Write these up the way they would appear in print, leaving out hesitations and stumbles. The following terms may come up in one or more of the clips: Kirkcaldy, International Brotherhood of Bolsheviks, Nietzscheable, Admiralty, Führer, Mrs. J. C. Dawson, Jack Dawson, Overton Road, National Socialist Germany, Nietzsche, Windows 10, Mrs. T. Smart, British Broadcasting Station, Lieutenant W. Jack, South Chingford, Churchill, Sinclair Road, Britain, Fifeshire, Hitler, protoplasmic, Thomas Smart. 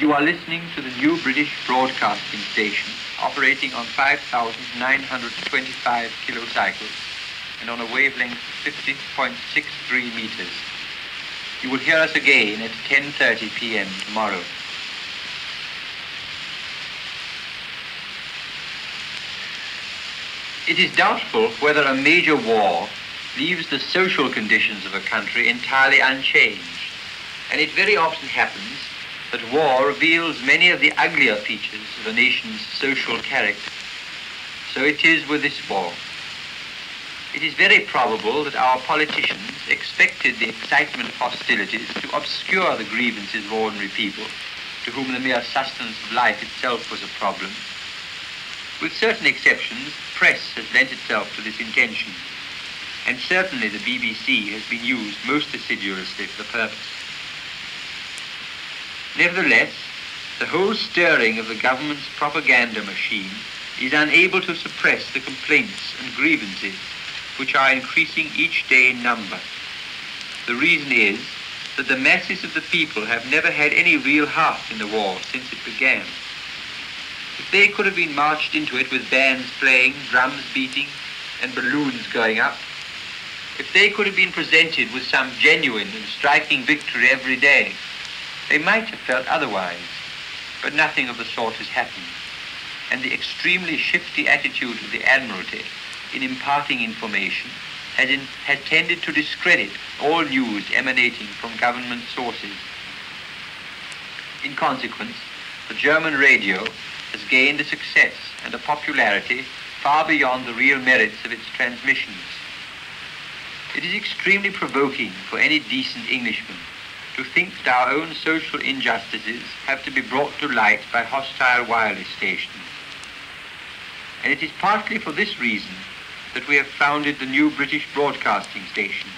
You are listening to the new British Broadcasting Station, operating on 5,925 kilocycles and on a wavelength of 50.63 meters. You will hear us again at 10:30 p.m. tomorrow. It is doubtful whether a major war leaves the social conditions of a country entirely unchanged, and it very often happens that war reveals many of the uglier features of a nation's social character. So it is with this war. It is very probable that our politicians expected the excitement of hostilities to obscure the grievances of ordinary people, to whom the mere sustenance of life itself was a problem. With certain exceptions, press has lent itself to this intention, and certainly the BBC has been used most assiduously for the purpose. Nevertheless, the whole stirring of the government's propaganda machine is unable to suppress the complaints and grievances which are increasing each day in number. The reason is that the masses of the people have never had any real heart in the war since it began. If they could have been marched into it with bands playing, drums beating, and balloons going up, if they could have been presented with some genuine and striking victory every day, they might have felt otherwise, but nothing of the sort has happened, and the extremely shifty attitude of the Admiralty in imparting information has tended to discredit all news emanating from government sources. In consequence, the German radio has gained a success and a popularity far beyond the real merits of its transmissions. It is extremely provoking for any decent Englishman to think that our own social injustices have to be brought to light by hostile wireless stations. And it is partly for this reason that we have founded the new British Broadcasting Station.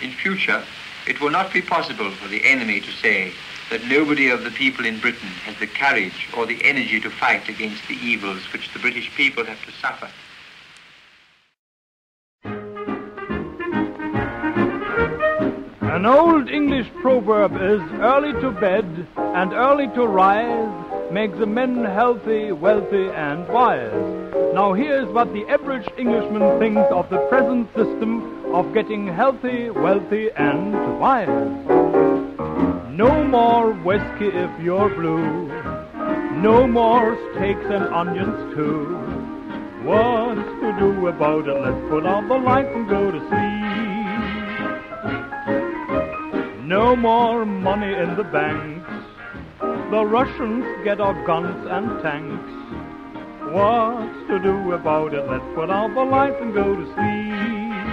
In future, it will not be possible for the enemy to say that nobody of the people in Britain has the courage or the energy to fight against the evils which the British people have to suffer. An old English proverb is, early to bed and early to rise makes a man healthy, wealthy and wise. Now here's what the average Englishman thinks of the present system of getting healthy, wealthy and wise. No more whiskey if you're blue, no more steaks and onions too. What's to do about it? Let's put out the lights and go to sleep. No more money in the banks, the Russians get our guns and tanks. What's to do about it? Let's put out the lights and go to sleep.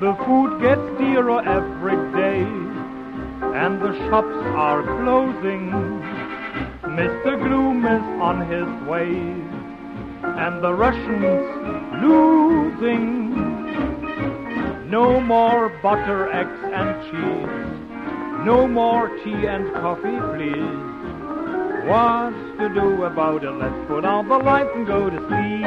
The food gets dearer every day, and the shops are closing. Mr. Gloom is on his way, and the Russians losing. No more butter, eggs and cheese, no more tea and coffee, please. What's to do about it? Let's put out the lights and go to sleep.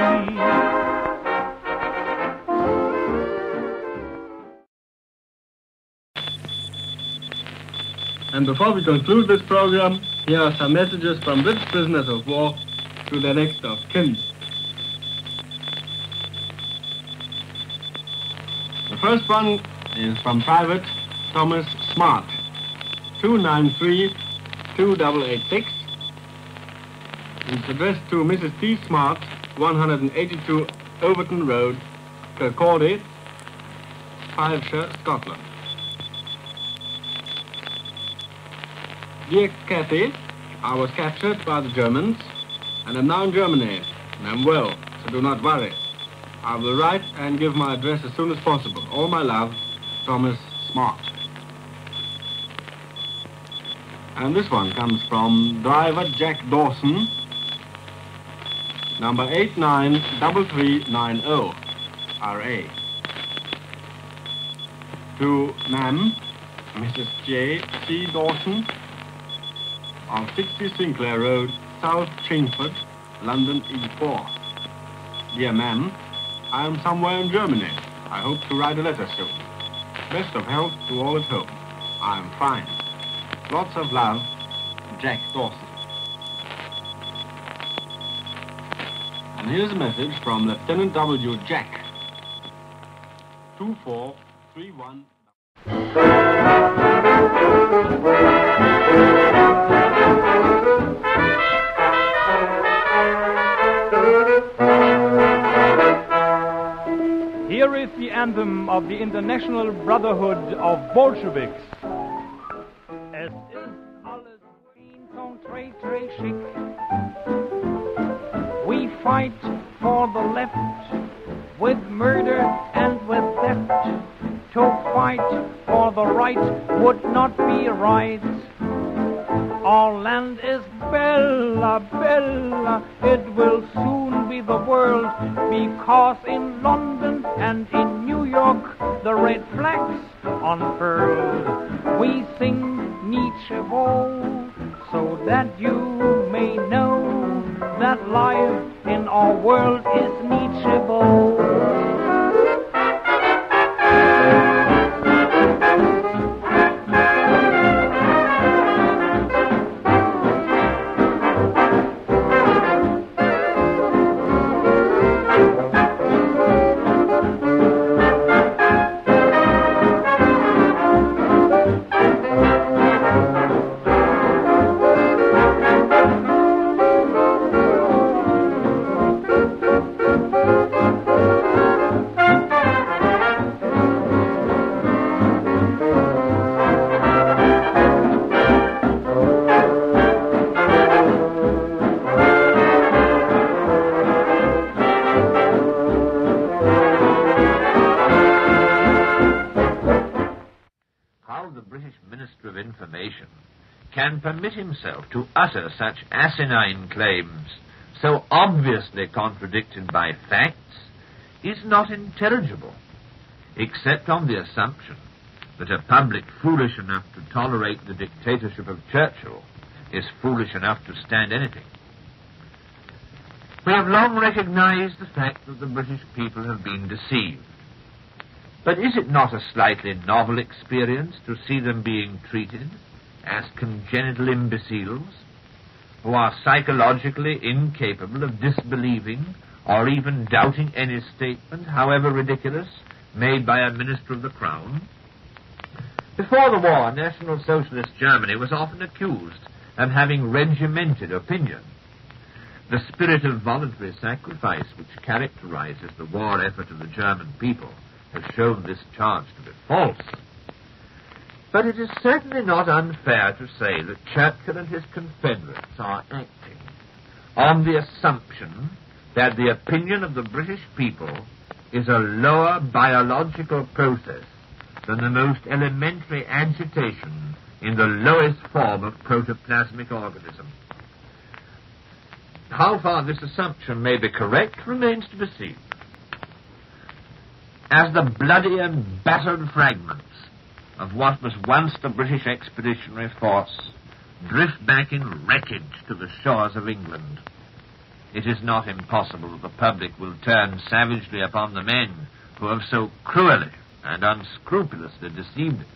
And before we conclude this program, here are some messages from British prisoners of war to their next of kin. The first one is from Private Thomas Smart, 293-2886. It's addressed to Mrs. T. Smart, 182 Overton Road, Kirkcaldy, Fifeshire, Scotland. Dear Cathy, I was captured by the Germans and am now in Germany, and I'm well, so do not worry. I will write and give my address as soon as possible. All my love, Thomas Smart. And this one comes from Driver Jack Dawson, number 893390, RA. To Ma'am, Mrs. J. C. Dawson, on 60 Sinclair Road, South Chingford, London, E4. Dear Ma'am, I am somewhere in Germany. I hope to write a letter soon. Best of health to all at home. I am fine. Lots of love, Jack Dawson. And here's a message from Lieutenant W. Jack. 2431. Here is the anthem of the International Brotherhood of Bolsheviks. Es ist alles grün und schick. We fight for the left with murder and with theft. To fight for the right would not be right. Our land is bella, bella, it will soon be the world, because in London and in New York the red flags unfurled. We sing Nietzsche woe, so that you may know that life in our world is Nietzscheable. Can permit himself to utter such asinine claims, so obviously contradicted by facts, is not intelligible, except on the assumption that a public foolish enough to tolerate the dictatorship of Churchill is foolish enough to stand anything. We have long recognized the fact that the British people have been deceived. But is it not a slightly novel experience to see them being treated as congenital imbeciles who are psychologically incapable of disbelieving or even doubting any statement, however ridiculous, made by a minister of the Crown? Before the war, National Socialist Germany was often accused of having regimented opinion. The spirit of voluntary sacrifice which characterizes the war effort of the German people has shown this charge to be false. But it is certainly not unfair to say that Churchill and his confederates are acting on the assumption that the opinion of the British people is a lower biological process than the most elementary agitation in the lowest form of protoplasmic organism. How far this assumption may be correct remains to be seen. As the bloody and battered fragments of what was once the British Expeditionary Force drift back in wreckage to the shores of England, it is not impossible that the public will turn savagely upon the men who have so cruelly and unscrupulously deceived it.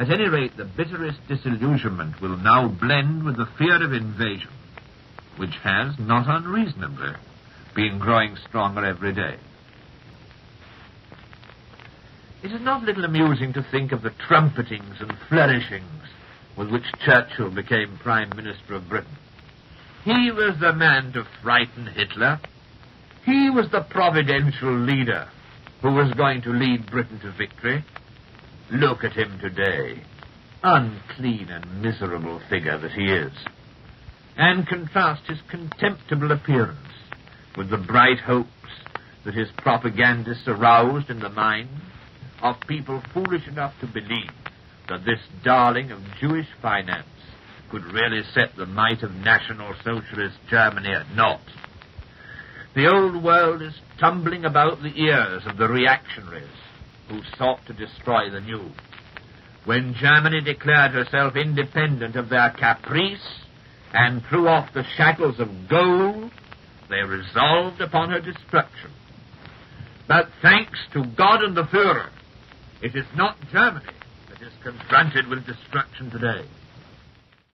At any rate, the bitterest disillusionment will now blend with the fear of invasion, which has, not unreasonably, been growing stronger every day. It is not a little amusing to think of the trumpetings and flourishings with which Churchill became Prime Minister of Britain. He was the man to frighten Hitler. He was the providential leader who was going to lead Britain to victory. Look at him today, unclean and miserable figure that he is, and contrast his contemptible appearance with the bright hopes that his propagandists aroused in the minds of people foolish enough to believe that this darling of Jewish finance could really set the might of National Socialist Germany at naught. The old world is tumbling about the ears of the reactionaries who sought to destroy the new. When Germany declared herself independent of their caprice and threw off the shackles of gold, they resolved upon her destruction. But thanks to God and the Führer, it is not Germany that is confronted with destruction today.